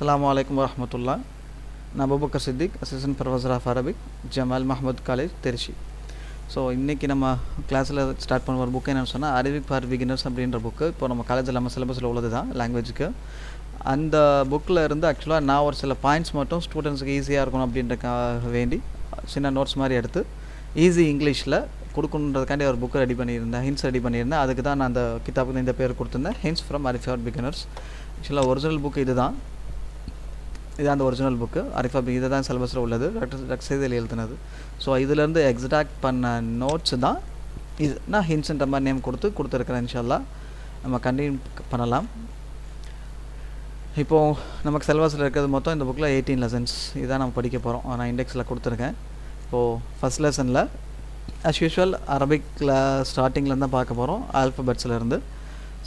अस्सलामुअलैकुम वरहमतुल्लाह। Abu Bakar Siddique assistant professor of Arabic Jamal Mohammed college Trichy. So இன்றைக்கி நம்ம கிளாஸில் ஸ்டார்ட் பண்ண ஒரு புக் என்னென்னு சொன்னால் அரபிக் ஃபார் பிகினர்ஸ் அப்படின்ற புக்கு. இப்போ நம்ம காலேஜில் நம்ம சிலபஸில் உள்ளது தான் லாங்குவேஜுக்கு. அந்த புக்கில் இருந்து ஆக்சுவலாக நான் ஒரு சில பாயிண்ட்ஸ் மட்டும் ஸ்டூடெண்ட்ஸுக்கு ஈஸியாக இருக்கணும் அப்படின்றக்காக வேண்டி சின்ன நோட்ஸ் மாதிரி எடுத்து ஈஸி இங்கிலீஷில் கொடுக்கணுன்றதுக்காண்டி ஒரு புக்கு ரெடி பண்ணியிருந்தேன், ஹின்ஸ் ரெடி பண்ணியிருந்தேன். அதுக்கு தான் நான் அந்த கிதாபுக்கு இந்த பேர் கொடுத்துருந்தேன், hints from Arabic for beginners. ஆக்சுவலாக ஒரிஜினல் புக்கு இது தான், இதான் அந்த ஒரிஜினல் புக்கு அரிஃபா. இதை தான் சிலபஸில் உள்ளது, டாக்டர் செய்தியில் எழுதினது. ஸோ இதிலேருந்து எக்ஸாக்ட் பண்ண நோட்ஸ் தான் இது. நான் ஹின்ஸ்ன்ற மாதிரி நேம் கொடுத்துருக்குறேன். இன்ஷால்லா நம்ம கண்டினியூ பண்ணலாம். இப்போது நமக்கு சிலபஸில் இருக்கிறது மொத்தம் இந்த புக்கில் 18 லெசன்ஸ். இதான் நம்ம படிக்க போகிறோம். நான் இண்டெக்ஸில் கொடுத்துருக்கேன். இப்போது ஃபஸ்ட் லெசனில் அஸ் யூஷுவல் அரபிக்கில் ஸ்டார்டிங்லேருந்து தான் பார்க்க போகிறோம், ஆல்ஃபபெட்ஸ்லேருந்து.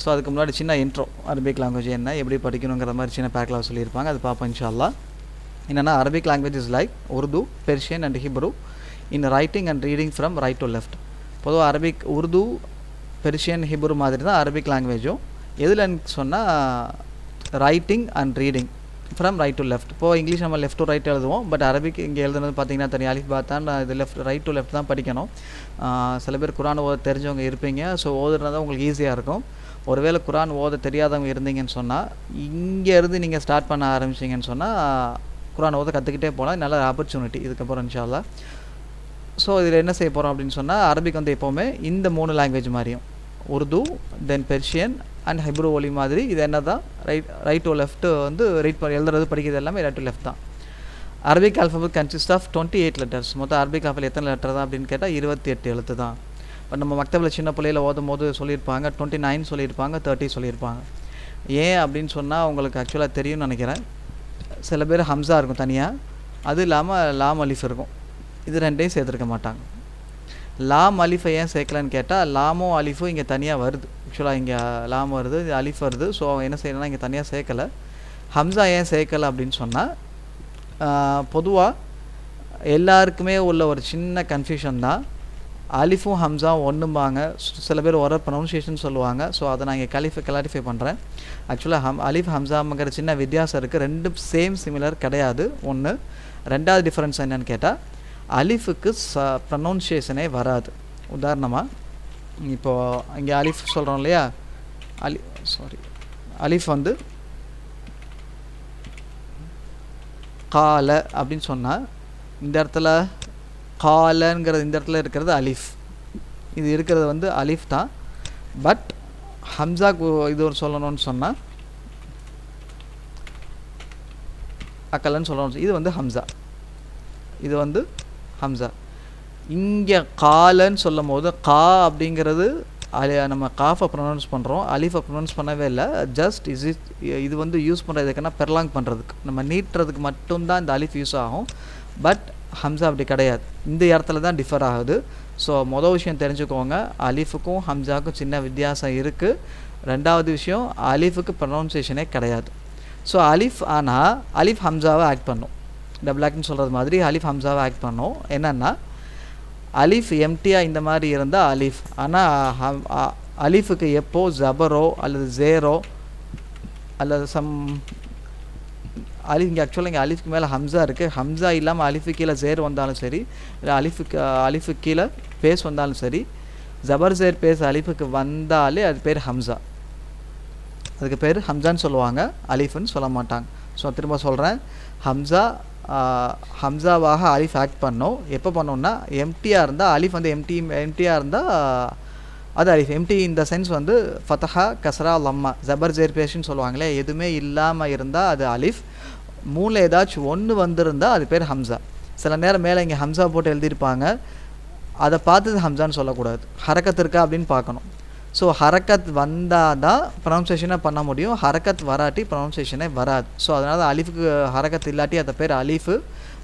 ஸோ அதுக்கு முன்னாடி சின்ன இன்ட்ரோ, அரபிக் லாங்குவேஜ் என்ன, எப்படி படிக்கணுங்கிற மாதிரி சின்ன பேக்கில் சொல்லியிருப்பாங்க, அது பார்ப்போம் இன்ஷால்லா. என்னென்னா Arabic language is like Urdu, Persian and Hebrew in writing and reading from right to left. பொதுவாக அரபிக் உருது, பெர்ஷியன், ஹிப்ரு மாதிரி தான் அரபிக் லாங்குவேஜும். எதில் சொன்னால் writing and reading from right to left. இப்போது இங்கிலீஷ் நம்ம லெஃப்ட் டு ரைட் எழுதுவோம், பட் அரபிக் இங்கே எழுதுனது பார்த்திங்கன்னா தனி அலிஃப் பாத்தான், இது லெஃப்ட் ரைட் டு லெஃப்ட் தான் படிக்கணும். சில பேர் குரான் ஓத தெரிஞ்சவங்க இருப்பீங்க, ஸோ ஓதுறது உங்களுக்கு ஈஸியாக இருக்கும். ஒருவேளை குரான் ஓத தெரியாதவங்க இருந்தீங்கன்னு சொன்னால் இங்கேருந்து நீங்கள் ஸ்டார்ட் பண்ண ஆரம்பிச்சிங்கன்னு சொன்னால் குரான் ஓத கற்றுக்கிட்டே போகலாம். நல்ல ஆப்பர்ச்சுனிட்டி இதுக்கப்புறம் இன்ஷால்லா. ஸோ இதில் என்ன செய்ய போகிறோம் அப்படின்னு சொன்னால் அரபிக் வந்து எப்போவுமே இந்த 3 லாங்குவேஜ் மாதிரியும் Urdu then Persian and Hebrew ஒலி மாதிரி இது என்ன தான் ரைட் டு லெஃப்ட்டு வந்து ரைட் எழுதுறது படிக்கிறது எல்லாமே ரைட் டு லெஃப்ட் தான். Arabic alphabet consist of 28 letters. மொத்தம் அரபிக் ஆல்ஃபபெட் எத்தனை லெட்டர் தான் அப்படின்னு கேட்டால் 28 எழுத்து தான். இப்போ நம்ம மக்தபில் சின்ன பிள்ளையில் ஓதும் போது சொல்லியிருப்பாங்க 29 சொல்லியிருப்பாங்க, 30 சொல்லியிருப்பாங்க. ஏன் அப்படின்னு சொன்னால் அவங்களுக்கு ஆக்சுவலாக தெரியும்னு நினைக்கிறேன். சில பேர் ஹம்சா இருக்கும் தனியாக, அது இல்லாமல் லாம் அலிஃப் இருக்கும், இது ரெண்டையும் சேர்த்துருக்க மாட்டாங்க. லாம் அலிஃபை ஏன் சேர்க்கலான்னு கேட்டால் லாமோ அலிஃபும் இங்கே தனியாக வருது. ஆக்சுவலாக இங்கே லாம் வருது, இது அலிஃப் வருது. ஸோ அவங்க என்ன செய்யணும்னா இங்கே தனியாக சேர்க்கலை. ஹம்சா ஏன் சேர்க்கலை அப்படின்னு சொன்னால் பொதுவாக எல்லாருக்குமே உள்ள ஒரு சின்ன கன்ஃபியூஷன் தான். அலிஃபும் ஹம்சா ஒன்றும்பாங்க, சில பேர் ஒரு ப்ரொனன்சியேஷன் சொல்லுவாங்க. ஸோ அதை நான் இங்கே கிளாரிஃபை பண்ணுறேன். ஆக்சுவலாக அலிஃப் ஹம்சாங்கிற சின்ன வித்தியாசம் இருக்குது, ரெண்டும் சேம் சிமிலர் கிடையாது ஒன்று. ரெண்டாவது டிஃப்ரென்ஸ் என்னென்னு கேட்டால் அலிஃபுக்கு ப்ரொனன்சியேஷனே வராது. உதாரணமாக இப்போது இங்கே அலிஃப் சொல்கிறோம் இல்லையா, அலிஃப் வந்து கால அப்படின்னு சொன்னால் இந்த இடத்துல காலங்கிறது, இந்த இடத்துல இருக்கிறது அலிஃப், இது இருக்கிறது வந்து அலிஃப் தான். பட் ஹம்சாக்கு இது ஒரு சொல்லணும்னு சொன்னால் அக்கலன்னு சொல்லணும், இது வந்து ஹம்சா, இது வந்து ஹம்சா. இங்கே காலன்னு சொல்லும் போது கா அப்படிங்கிறது நம்ம காஃபை ப்ரொனவுன்ஸ் பண்ணுறோம், அலிஃபை ப்ரொனவுன்ஸ் பண்ணவே இல்லை. ஜஸ்ட் இது வந்து யூஸ் பண்ணுறது எதுக்குன்னா பெர்லாங் பண்ணுறதுக்கு, நம்ம நீட்டுறதுக்கு மட்டும்தான் இந்த அலிஃப் யூஸ் ஆகும். பட் ஹம்சா அப்படி கிடையாது, இந்த இடத்துல தான் டிஃபர் ஆகுது. ஸோ மொதல் விஷயம் தெரிஞ்சுக்கோங்க, அலிஃபுக்கும் ஹம்சாவுக்கும் சின்ன வித்தியாசம் இருக்குது. ரெண்டாவது விஷயம் அலிஃபுக்கு ப்ரொனவுன்சியேஷனே கிடையாது. ஸோ அலிஃப் ஆனால் அலிஃப் ஹம்சாவை ஆக்ட் பண்ணும், டபுள் ஆக்ட்னு சொல்கிறது மாதிரி அலிஃப் ஹம்சாவை ஆக்ட் பண்ணும். என்னென்னா அலிஃப் எம்டியாக இந்த மாதிரி இருந்தால் அலிஃப், ஆனால் அலிஃபுக்கு எப்போது ஜபரோ அல்லது ஜேரோ அல்லது சம் அலிஃப், இங்கே ஆக்சுவலாக இங்கே அலிஃப்க்கு மேலே ஹம்சா இருக்குது, ஹம்சா இல்லாமல் அலிஃபு கீழே ஜேர் வந்தாலும் சரி, இல்லை அலிஃபு கீழே பேஸ் வந்தாலும் சரி, ஜபர் ஜேர் பேஸ் அலிஃபுக்கு வந்தாலே அது பேர் ஹம்சா, அதுக்கு பேர் ஹம்சான்னு சொல்லுவாங்க, அலிஃப்னு சொல்ல மாட்டாங்க. ஸோ திரும்ப சொல்கிறேன், ஹம்சாவாக அலிஃப் ஆக்ட் பண்ணோம். எப்போ பண்ணோன்னா எம்டியாக இருந்தால் அலிஃப் வந்து எம்டியாக இருந்தால் அது அலிஃப். எம்டி இந்த சென்ஸ் வந்து ஃபத்தஹா கஸ்ரா லம்மா ஜபர் ஜேர் பேஸ்ன்னு சொல்லுவாங்களே, எதுவுமே இல்லாமல் இருந்தால் அது அலிஃப், மூணில் ஏதாச்சும் ஒன்று வந்திருந்தால் அது பேர் ஹம்சா. சில நேரம் மேலே இங்கே ஹம்சா போட்டு எழுதியிருப்பாங்க, அதை பார்த்து ஹம்சான்னு சொல்லக்கூடாது, ஹரக்கத் இருக்கா அப்படின்னு பார்க்கணும். ஸோ ஹரக்கத் வந்தால் தான் ப்ரொனன்சியேஷனை பண்ண முடியும், ஹரக்கத் வராட்டி ப்ரொனன்சியேஷனே வராது. ஸோ அதனால் தான் அலிஃபுக்கு ஹரக்கத் இல்லாட்டி அதை பேர் அலிஃபு,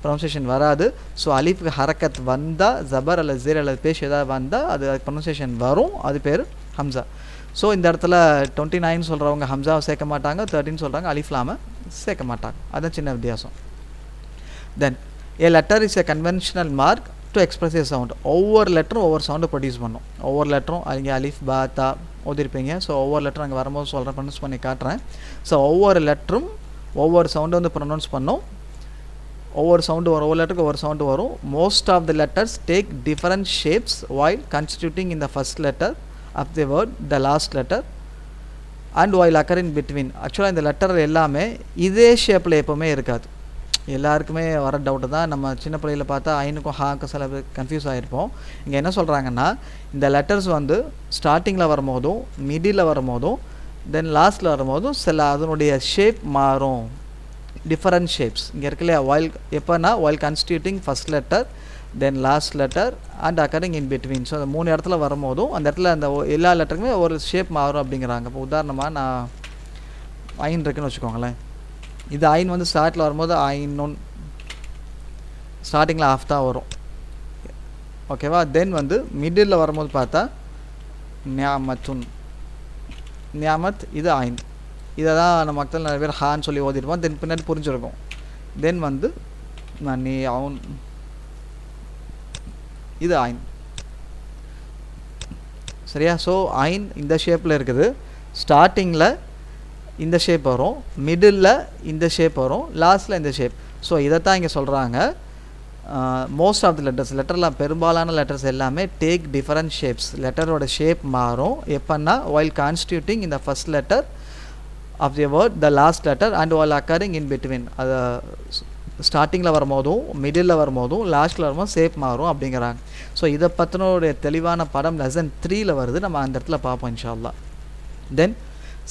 ப்ரொனன்சியேஷன் வராது. ஸோ அலிஃபுக்கு ஹரக்கத் வந்தால் ஜபர் அல்லது ஜீர் அல்லது பேஷ் ஏதாவது வந்தால் அது ப்ரொனன்சியேஷன் வரும், அது பேர் ஹம்சா. ஸோ இந்த இடத்துல 29 சொல்கிறவங்க ஹம்சாவை சேர்க்க மாட்டாங்க, 13 சொல்கிறாங்க அலிஃப்லாம சேர்க்க மாட்டாங்க, அதுதான் சின்ன வித்தியாசம். Then a letter is a conventional mark to express a sound. ஒவ்வொரு லெட்டரும் ஒவ்வொரு சவுண்டை ப்ரொடியூஸ் பண்ணும், ஒவ்வொரு லெட்டரும் இங்கே அலிஃப் பா தா ஓதிருப்பீங்க. ஸோ ஒவ்வொரு லெட்டரும் அங்கே வரும்போது சொல்கிறேன், ப்ரொனவுன்ஸ் பண்ணி காட்டுறேன். ஸோ ஒவ்வொரு லெட்டரும் ஒவ்வொரு சவுண்டை வந்து ப்ரொனவுன்ஸ் பண்ணோம். ஒவ்வொரு சவுண்டு வரும், ஒவ்வொரு லெட்டருக்கு ஒவ்வொரு சவுண்டு வரும். Most of the letters take different shapes while constituting in the first letter of the word the last letter and while occur in between. ஆக்சுவலாக இந்த லெட்டர் எல்லாமே இதே ஷேப்பில் எப்போவுமே இருக்காது. எல்லாருக்குமே வர டவுட்டு தான். நம்ம சின்ன பிள்ளையில் பார்த்தா ஐனுக்கும் ஹாக்கும் சில பேர் கன்ஃபியூஸ் ஆகிருப்போம். இங்கே என்ன சொல்கிறாங்கன்னா, இந்த லெட்டர்ஸ் வந்து ஸ்டார்டிங்கில் வரும்போதும் மிடில் வரும்போதும் தென் லாஸ்ட்டில் வரும்போதும் சில அதனுடைய ஷேப் மாறும், டிஃபரண்ட் ஷேப்ஸ் இங்கே இருக்குல்ல. வைல் எப்போனா while constituting first letter then last letter and occurring in between. So அந்த மூணு இடத்துல வரும்போதும் அந்த இடத்துல அந்த எல்லா லெட்டருக்குமே ஒரு ஷேப் மாறும் அப்படிங்கிறாங்க. இப்போ உதாரணமாக நான் ஐன் இருக்குன்னு வச்சுக்கோங்களேன். இது ஐன் வந்து ஸ்டார்ட்டில் வரும்போது ஐன்னு ஸ்டார்டிங்கில் ஆஃப் தான் வரும், ஓகேவா. தென் வந்து மிடில் வரும்போது பார்த்தா நியாமத்துன் நியாமத், இது ஐன். இதை தான் நம்ம மக்கள் நிறைய பேர் ஹான்னு சொல்லி ஓதிருப்போம், தென் பின்னாடி புரிஞ்சுருக்கும். தென் வந்து மணி அவன், இது ஐன், சரியா. ஸோ ஐன் இந்த ஷேப்பில் இருக்குது, ஸ்டார்டிங்கில் இந்த ஷேப் வரும், மிடில் இந்த ஷேப் வரும், லாஸ்ட்டில் இந்த ஷேப். ஸோ இதைத்தான் இங்கே சொல்கிறாங்க. மோஸ்ட் ஆஃப் தி லெட்டர்ஸ், லெட்டரில் பெரும்பாலான லெட்டர்ஸ் எல்லாமே டேக் டிஃபரண்ட் ஷேப்ஸ். லெட்டரோட ஷேப் மாறும் எப்போன்னா வைல் கான்ஸ்டியூட்டிங் இந்த first letter of the word the last letter and while occurring in between. அது ஸ்டார்டிங்கில் வரும்போதும் மிடில் வரும்போதும் லாஸ்ட்டில் வரும்போதும் ஷேப் மாறும் அப்படிங்கிறாங்க. ஸோ இதை பற்றினோடைய தெளிவான படம் லெசன் 3ல் வருது, நம்ம அந்த இடத்துல பார்ப்போம் இன்ஷால்லா. Then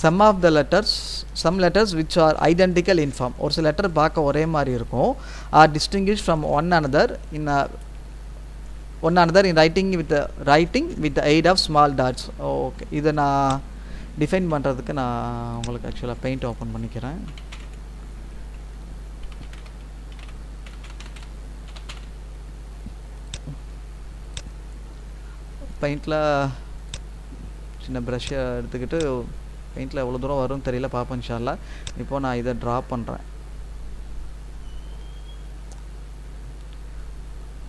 some of the letters, some letters which are identical in form, ஒரு சில லெட்டர் பார்க்க ஒரே மாதிரி இருக்கும், are distinguish from one another in writing with aid of small dots. Okay, இதை நான் டிஃபைன் பண்ணுறதுக்கு நான் உங்களுக்கு ஆக்சுவலாக பெயிண்ட் ஓப்பன் பண்ணிக்கிறேன். பெயிண்டில் சின்ன ப்ரஷ்ஷை எடுத்துக்கிட்டு பெயிண்டில் எவ்வளோ தூரம் வரும்னு தெரியல, பார்ப்போம் இன்ஷால்லா. இப்போது நான் இதை ட்ரா பண்ணுறேன்.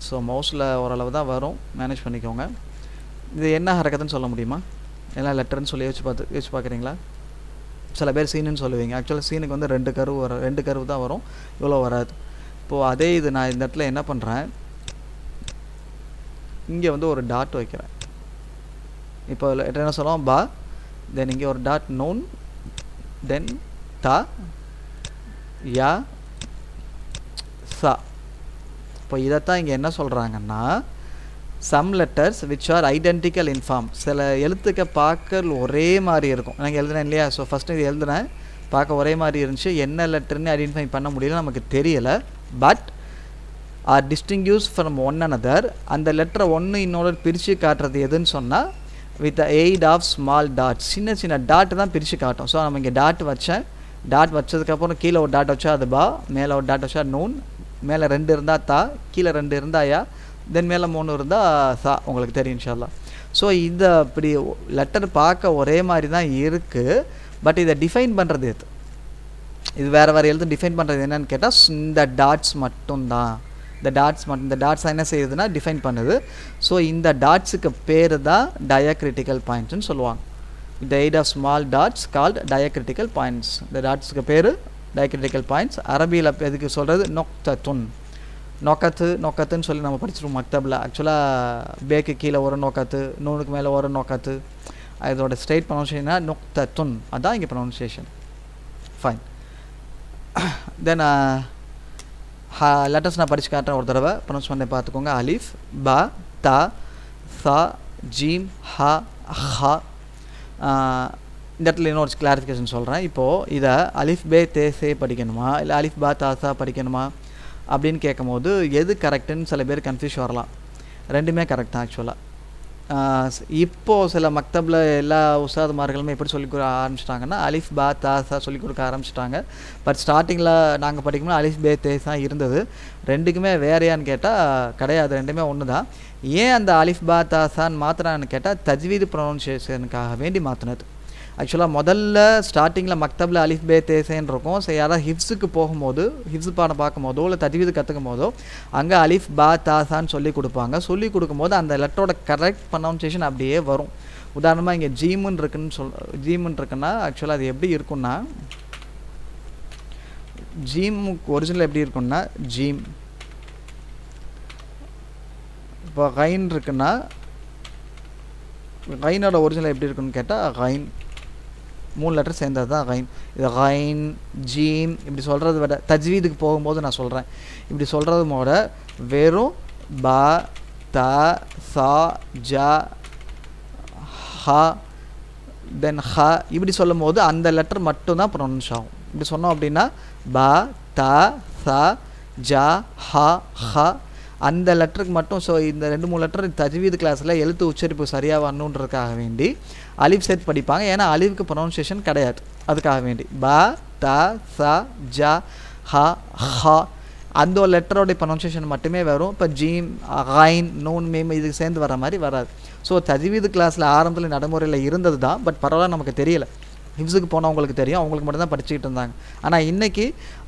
ஸோ மவுஸில் ஓரளவு தான் வரும், மேனேஜ் பண்ணிக்கோங்க. இது என்ன ஹரக்கத்துன்னு சொல்ல முடியுமா? எல்லாம் லெட்டர்னு சொல்லி யோசிச்சு பார்க்குறீங்களா? சில பேர் சீனுன்னு சொல்லுவீங்க. ஆக்சுவலாக சீனுக்கு வந்து ரெண்டு கருவு தான் வரும், இவ்வளோ வராது. இப்போது அதே இது நான் இந்த இடத்துல என்ன பண்ணுறேன், இங்கே வந்து ஒரு டாட் வைக்கிறேன். இப்போ லெட்டர் என்ன சொல்லுவோம், பா. தென் இங்கே ஒரு டாட், நூன். தென் தா, யா, சா. இப்போ இதைத்தான் இங்கே என்ன சொல்கிறாங்கன்னா, some letters which are identical in form, சில எழுத்துக்க பார்க்க ஒரே மாதிரி இருக்கும். நாங்கள் எழுதுனேன் இல்லையா, ஸோ ஃபஸ்ட்டு இது எழுதுனேன், பார்க்க ஒரே மாதிரி இருந்துச்சு, என்ன லெட்டர்னு ஐடென்டிஃபை பண்ண முடியல, நமக்கு தெரியலை. But are distinguish from one another, அந்த லெட்டரை ஒன்று இன்னொரு பிரித்து காட்டுறது எதுன்னு சொன்னால் with aid of small dot, சின்ன சின்ன டாட்டு தான் பிரித்து காட்டும். ஸோ நம்ம இங்கே டாட் வச்சேன், டாட் வச்சதுக்கப்புறம் கீழே ஒரு டாட் வச்சா அது பா, மேலே ஒரு டாட் வச்சா நூன், மேலே 2 இருந்தால் தா, கீழே 2 இருந்தால் யா, தென் மேலே 3 இருந்தால் சா. உங்களுக்கு தெரியும் இன்ஷால்லா. ஸோ இதை இப்படி லெட்டர் பார்க்க ஒரே மாதிரி தான் இருக்குது, பட் இதை டிஃபைன் பண்ணுறது எது, இது வேறு வேறு எழுத்து டிஃபைன் பண்ணுறது என்னன்னு கேட்டால் இந்த டாட்ஸ் மட்டும்தான். இந்த டாட்ஸ் என்ன செய்யுதுன்னா டிஃபைன் பண்ணுது. ஸோ இந்த டாட்ஸுக்கு பேர் தான் டயாக்ரிட்டிக்கல் பாயிண்ட்ஸ்னு சொல்லுவாங்க. இந்த aid of small dots called diacritical points. இந்த டாட்ஸுக்கு பேர் டயாக்ரிட்டிக்கல் பாயிண்ட்ஸ். அரபியில் எதுக்கு சொல்கிறது, நொக்தத்துன், நொக்கத்து நொக்கத்துன்னு சொல்லி நம்ம படிச்சிருவோம் மக்தபில். ஆக்சுவலாக பேக்கு கீழே ஒரு நொக்கத்து, நூனுக்கு மேலே ஒரு நொக்கத்து, இதோட ஸ்ட்ரெயிட் ப்ரொனவுன்சியேஷனா நொக்தத்துன், அதுதான் இங்கே ப்ரொனவுன்சியேஷன். ஃபைன். தென் லெட்டர்ஸ் நான் படித்து காட்டுறேன், ஒரு தடவை ப்ரொனவுன்ஸ் பண்ணி பார்த்துக்கோங்க. அலிஃப், பா, தா, சா, ஜீம், ஹா, ஹா. இந்த இடத்துல இன்னொரு கிளாரிஃபிகேஷன் சொல்கிறேன். இப்போது இதை அலிஃப் பே தே சே படிக்கணுமா இல்லை அலிஃப் பா தா சா படிக்கணுமா அப்படின்னு கேட்கும்போது எது கரெக்டுன்னு சில பேர் கன்ஃபியூஸ் வரலாம். ரெண்டுமே கரெக்ட் தான் ஆக்சுவலாக. இப்போது சில மக்தபில் எல்லா உஸ்தாதுமார்களுமே எப்படி சொல்லிக் கொடுக்க ஆரம்பிச்சிட்டாங்கன்னா அலிஃப் பா தா சா சொல்லிக் கொடுக்க ஆரம்பிச்சிட்டாங்க. பட் ஸ்டார்டிங்கில் நாங்கள் படிக்கும்போது அலிஃப் பே தே சா இருந்தது. ரெண்டுக்குமே வேறையான்னு கேட்டால் கிடையாது, ரெண்டுமே ஒன்று தான். ஏன் அந்த அலிஃப் பா தா சான்னு மாற்றினான்னு கேட்டால் தஜ்வீது ப்ரொனவுன்சியேஷனுக்காக வேண்டி மாற்றினது. ஆக்சுவலாக முதல்ல ஸ்டார்டிங்கில் மக்தபில் அலிஃப் பே தேசேன்னு இருக்கும். ஸோ யாராவது ஹிப்ஸுக்கு போகும்போது, ஹிப்ஸு பாடம் பார்க்கும்போதோ இல்லை தஜ்வீது கற்றுக்கும் போதோ அங்கே அலிஃப் பா தாசான்னு சொல்லி கொடுப்பாங்க. சொல்லி கொடுக்கும்போது அந்த லெட்டரோட கரெக்ட் ப்ரொனவுன்சியேஷன் அப்படியே வரும். உதாரணமாக இங்கே ஜீமுன்னு இருக்குன்னா ஆக்சுவலாக அது எப்படி இருக்குன்னா ஜீம் ஒரிஜினல் எப்படி இருக்குன்னா ஜீம், இப்போ கைன் இருக்குன்னா கைனோட ஒரிஜினல் எப்படி இருக்குன்னு கேட்டால் கைன், மூணு லெட்டர் சேர்ந்தது தான் கைன். இது கைன் ஜீம் இப்படி சொல்கிறது விட தஜ்வீதுக்கு போகும்போது நான் சொல்கிறேன், இப்படி சொல்கிறது மோட வெறும் பா த சா ஜா ஹா தென் ஹ இப்படி சொல்லும் போது அந்த லெட்டர் மட்டும்தான் ப்ரொனன்ஸ் ஆகும். இப்படி சொன்னோம் அப்படின்னா பா த சா ஜா ஹா ஹ அந்த லெட்டருக்கு மட்டும். ஸோ இந்த ரெண்டு மூணு லெட்டர் தஜ்வீது கிளாஸில் எழுத்து உச்சரிப்பு சரியாக வரணுன்றதுக்காக வேண்டி அலிஃப் சேர்த்து படிப்பாங்க, ஏன்னா அலிஃப்க்கு ப்ரொனன்சியேஷன் கிடையாது. அதுக்காக வேண்டி பா த சா ஜா ஹா ஹா அந்த ஒரு லெட்டரோடைய ப்ரொனன்சியேஷன் மட்டுமே வரும். இப்போ ஜீம் ஹைன் நூன் மீம் இதுக்கு சேர்ந்து வர மாதிரி வராது. ஸோ தஜ்வீது கிளாஸில் ஆரம்பத்தில் நடைமுறையில் இருந்தது தான், பட் பரவாயில்ல நமக்கு தெரியல. ஹிப்ஸுக்கு போனவங்களுக்கு தெரியும், அவங்களுக்கு மட்டும்தான் படிச்சுக்கிட்டு இருந்தாங்க. ஆனால் இன்றைக்கி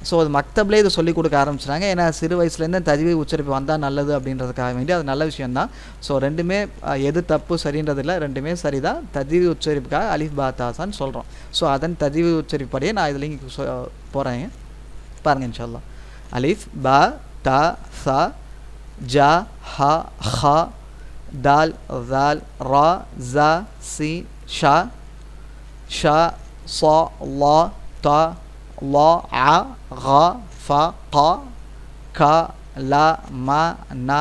ஸோ அது மக்தப்லேயே இதை சொல்லிக் கொடுக்க ஆரம்பிச்சிட்டாங்க, ஏன்னா சிறு வயசுலேருந்து தஜ்வீது உச்சரிப்பு வந்தால் நல்லது அப்படின்றதுக்காக வேண்டி. அது நல்ல விஷயந்தான். ஸோ ரெண்டுமே எது தப்பு சரின்றதில்லை, ரெண்டுமே சரி தான். தஜ்வீது உச்சரிப்புக்காக அலிஃப் பா தா சான்னு சொல்கிறோம். ஸோ அதன் தஜ்வீது உச்சரிப்படியே நான் இதில் போகிறேன் பாருங்கள் இன்ஷால்லா. அலிஃப் பா தா சா ஜா ஹா ஹா दाल दाल रा जा सी शा शा सा ला ता ला आ गा फा का का ला मा ना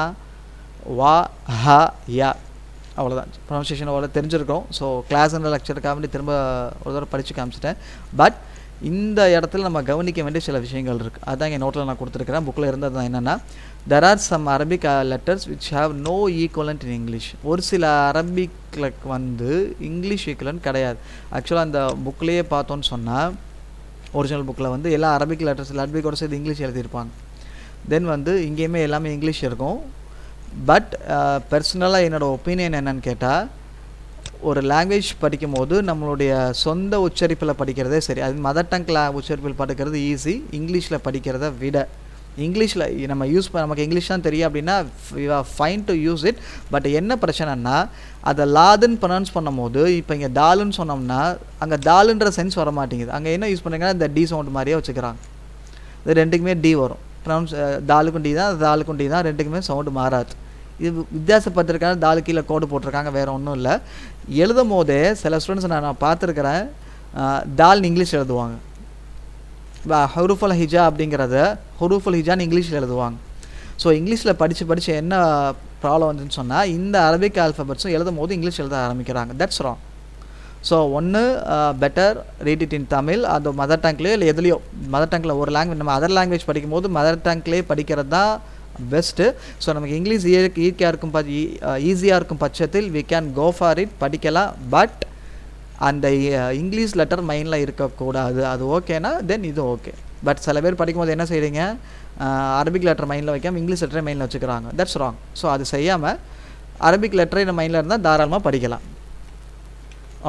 वा हा या அவ்வளோதான். ப்ரொனன்சியேஷன் அவ்வளோ தெரிஞ்சிருக்கோம். ஸோ கிளாஸ்ன்ற லெக்சருக்காக வேண்டி திரும்ப ஒரு தடவை படித்து காமிச்சிட்டேன். பட் இந்த இடத்துல நம்ம கவனிக்க வேண்டிய சில விஷயங்கள் இருக்குது. அதுதான் இங்கே நோட்டில் நான் கொடுத்துருக்கிறேன், புக்கில் இருந்தது தான். என்னென்னா there are some Arabic letters which have no equivalent in English. ஒரு சில அரபிக்கில் வந்து இங்கிலீஷ் ஈக்குவலன்ட் கிடையாது. ஆக்சுவலாக அந்த புக்லேயே பார்த்தோன்னு சொன்னால் ஒரிஜினல் புக்கில் வந்து எல்லா அரபிக் லெட்டர்ஸ் அரபிக்கோட சேர்த்து இங்கிலீஷ் எழுதியிருப்பாங்க. தென் வந்து இங்கேயுமே எல்லாமே இங்கிலீஷ் இருக்கும். பட் பர்சனலாக என்னோடய ஒப்பீனியன் என்னென்னு கேட்டால், ஒரு லாங்குவேஜ் படிக்கும் போது நம்மளுடைய சொந்த உச்சரிப்பில் படிக்கிறதே சரி. அது மதர் டங்கில் உச்சரிப்பில் படிக்கிறது ஈஸி, இங்கிலீஷில் படிக்கிறத விட. இங்கிலீஷில் நம்ம யூஸ் நமக்கு இங்கிலீஷ் தான் தெரியும் அப்படின்னா you are fine to use it. But என்ன பிரச்சனைன்னா அதை லாதுன்னு ப்ரொனவுன்ஸ் பண்ணும் போது, இப்போ இங்கே தாலுன்னு சொன்னோம்னா அங்கே தாலுன்ற சென்ஸ் வர மாட்டேங்குது. அங்கே என்ன யூஸ் பண்ணுறீங்கன்னா இந்த டி சவுண்ட் மாதிரியே வச்சுக்கிறாங்க. இது ரெண்டுக்குமே டி வரும், ப்ரொனவுன்ஸ் தாலுக்கும் டி தான், தாலுக்கும் டி தான், ரெண்டுக்குமே சவுண்டு மாறாது. இது வித்தியாசப்பட்டிருக்காங்க. தாலு கீழே கோடு போட்டிருக்காங்க, வேறு ஒன்றும் இல்லை. எழுதும் போதே சில ஸ்டூடெண்ட்ஸ் நான் பார்த்துருக்குறேன் தால்னு இங்கிலீஷ் எழுதுவாங்க. இப்போ ஹுரூஃபுல் ஹிஜா அப்படிங்கிறத ஹுரூஃபுல் ஹிஜான்னு இங்கிலீஷில் எழுதுவாங்க. ஸோ இங்கிலீஷில் படித்து படித்து என்ன ப்ராப்ளம் வந்துன்னு சொன்னால், இந்த அரபிக் ஆல்ஃபபெட்ஸும் எழுதும் போது இங்கிலீஷ் எழுத ஆரம்பிக்கிறாங்க. That's wrong. ஸோ ஒன்று better read it in Tamil, அது மதர் டங்க்லேயோ இல்லை எதுலையோ. மதர் டங்கில் ஒரு லாங்குவேஜ் நம்ம அதர் லாங்குவேஜ் படிக்கும்போது மதர் டங்க்லேயே படிக்கிறது தான் பெஸ்ட்டு. ஸோ நமக்கு இங்கிலீஷ் ஈர்க்கையாக இருக்கும் ஈஸியாக இருக்கும் பட்சத்தில் we can go for it, படிக்கலாம். பட் அந்த இங்கிலீஷ் லெட்டர் மைண்டில் இருக்கக்கூடாது. அது ஓகேனா தென் இது ஓகே. பட் சில பேர் படிக்கும்போது என்ன செய்கிறீங்க, அரபிக் லெட்டர் மைண்டில் வைக்காமல் இங்கிலீஷ் லெட்டரை மைண்டில் வச்சுக்கிறாங்க. That's wrong. ஸோ அது செய்யாமல் அரபிக் லெட்டரை நம்ம மைண்டில் இருந்தால் தாராளமாக படிக்கலாம்.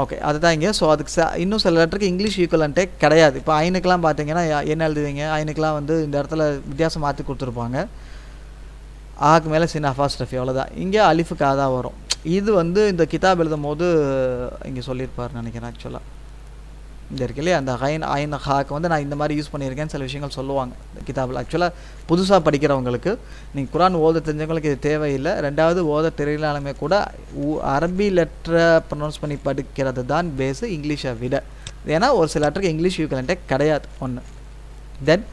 ஓகே, அதுதான் இங்கே. ஸோ அதுக்கு இன்னும் சில லெட்டருக்கு இங்கிலீஷ் ஈக்குவலன்ட்டே கிடையாது. இப்போ ஐனுக்கெலாம் பார்த்தீங்கன்னா என்ன எழுதுவீங்க, ஐனுக்கெலாம் வந்து இந்த இடத்துல வித்தியாசம் மாற்றி கொடுத்துருப்பாங்க. ஆக்கு மேலே சின்ன அஃபாஸ்ட்ரஃபி, அவ்வளோதான். இங்கே அலிஃபுக்கு அதான் வரும். இது வந்து இந்த கிதாப் எழுதும் போது இங்கே சொல்லியிருப்பார் நினைக்கிறேன். ஆக்சுவலாக இந்த இருக்கையிலே அந்த ஹைன் ஐன் ஹாக்கு வந்து நான் இந்த மாதிரி யூஸ் பண்ணியிருக்கேன்னு சில விஷயங்கள் சொல்லுவாங்க கிதாபில். ஆக்சுவலாக புதுசாக படிக்கிறவங்களுக்கு, நீங்கள் குரான் ஓத தெரிஞ்சவங்களுக்கு இது தேவையில்லை. ரெண்டாவது ஓத தெரியலாலுமே கூட அரபி லெட்டரை ப்ரொனவுன்ஸ் பண்ணி படிக்கிறது தான் பேஸு இங்கிலீஷை விட. ஏன்னா ஒரு சில லெட்டருக்கு இங்கிலீஷ் ஈக்குவலன்ட்டே கிடையாது ஒன்று. தென்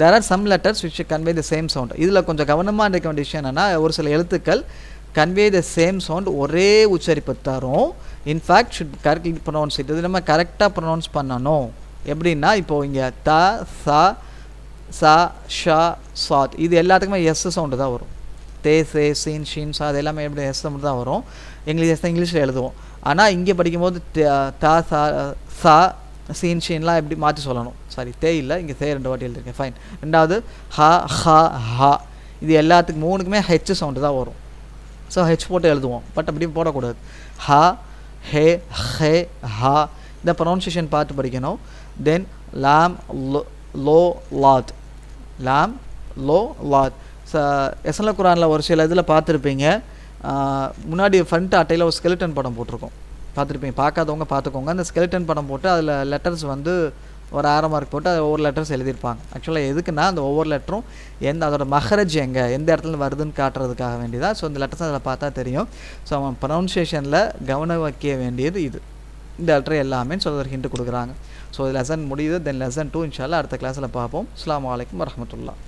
there are some letters which convey the same sound. இதில் கொஞ்சம் கவனமாக இருக்க வேண்டிய விஷயம் என்னென்னா, ஒரு சில எழுத்துக்கள் convey the same sound, ஒரே உச்சரிப்பு தரும். In fact should correctly pronounce it. இது நம்ம கரெக்டாக ப்ரொனவுன்ஸ் பண்ணணும். எப்படின்னா இப்போது இங்கே த சா சா ஷா சாத் இது எல்லாத்துக்குமே எஸ் சவுண்டு தான் வரும். தே சே சீன் ஷீன் சா அது எல்லாமே எப்படி எஸ் சவுண்டு தான் வரும். எஸ் தான் இங்கிலீஷில் எழுதுவோம். ஆனால் இங்கே படிக்கும்போது தா சா சா சீன் ஷீன்லாம் எப்படி மாற்றி சொல்லணும். சாரி, தே இல்லை, இங்கே தே ரெண்டு வாட்டி எழுதியிருக்கேன், ஃபைன். ரெண்டாவது ஹா ஹா ஹா இது எல்லாத்துக்கு மூணுக்குமே ஹெச் சவுண்டு தான் வரும். ஸோ ஹெச் போட்டு எழுதுவோம், பட் அப்படியே போடக்கூடாது. ஹா ஹே ஹே ஹா இந்த ப்ரொனவுன்சியேஷன் பார்த்து படிக்கணும். தென் லாம் லோ லாத், லாம் லோ லாத். எஸ்எல் குரானில் ஒரு சில இதில் பார்த்துருப்பீங்க, முன்னாடி ஃப்ரண்ட் அட்டையில் ஒரு ஸ்கெலிட்டன் படம் போட்டிருக்கோம், பார்த்துருப்பீங்க. பார்க்காதவங்க பார்த்துக்கோங்க. அந்த ஸ்கெலிட்டன் படம் போட்டு அதில் லெட்டர்ஸ் வந்து ஒரு ஆரம் மார்க் போட்டு அது ஓவர் லெட்டர்ஸ் எழுதிருப்பாங்க. ஆக்சுவலாக எதுக்குன்னா அந்த ஒவ்வொரு லெட்டரும் எந்த அதோட மகரஜ் எங்கே எந்த இடத்துல வருதுன்னு காட்டுறதுக்காக வேண்டியதான். ஸோ இந்த லெட்டர்ஸ் அதில் பார்த்தா தெரியும். ஸோ அவன் ப்ரொனன்சியேஷனில் கவனம் வைக்க வேண்டியது இது இந்த லெட்டர் எல்லாமே. ஸோ ஒரு ஹிண்ட் கொடுக்குறாங்க. ஸோ லெசன் முடியுது. தென் லெசன் 2 இன்ஷா அல்லாஹ் அடுத்த கிளாஸில் பார்ப்போம். அஸ்ஸலாமு அலைக்கும் வரஹ்மத்துல்லாஹ்.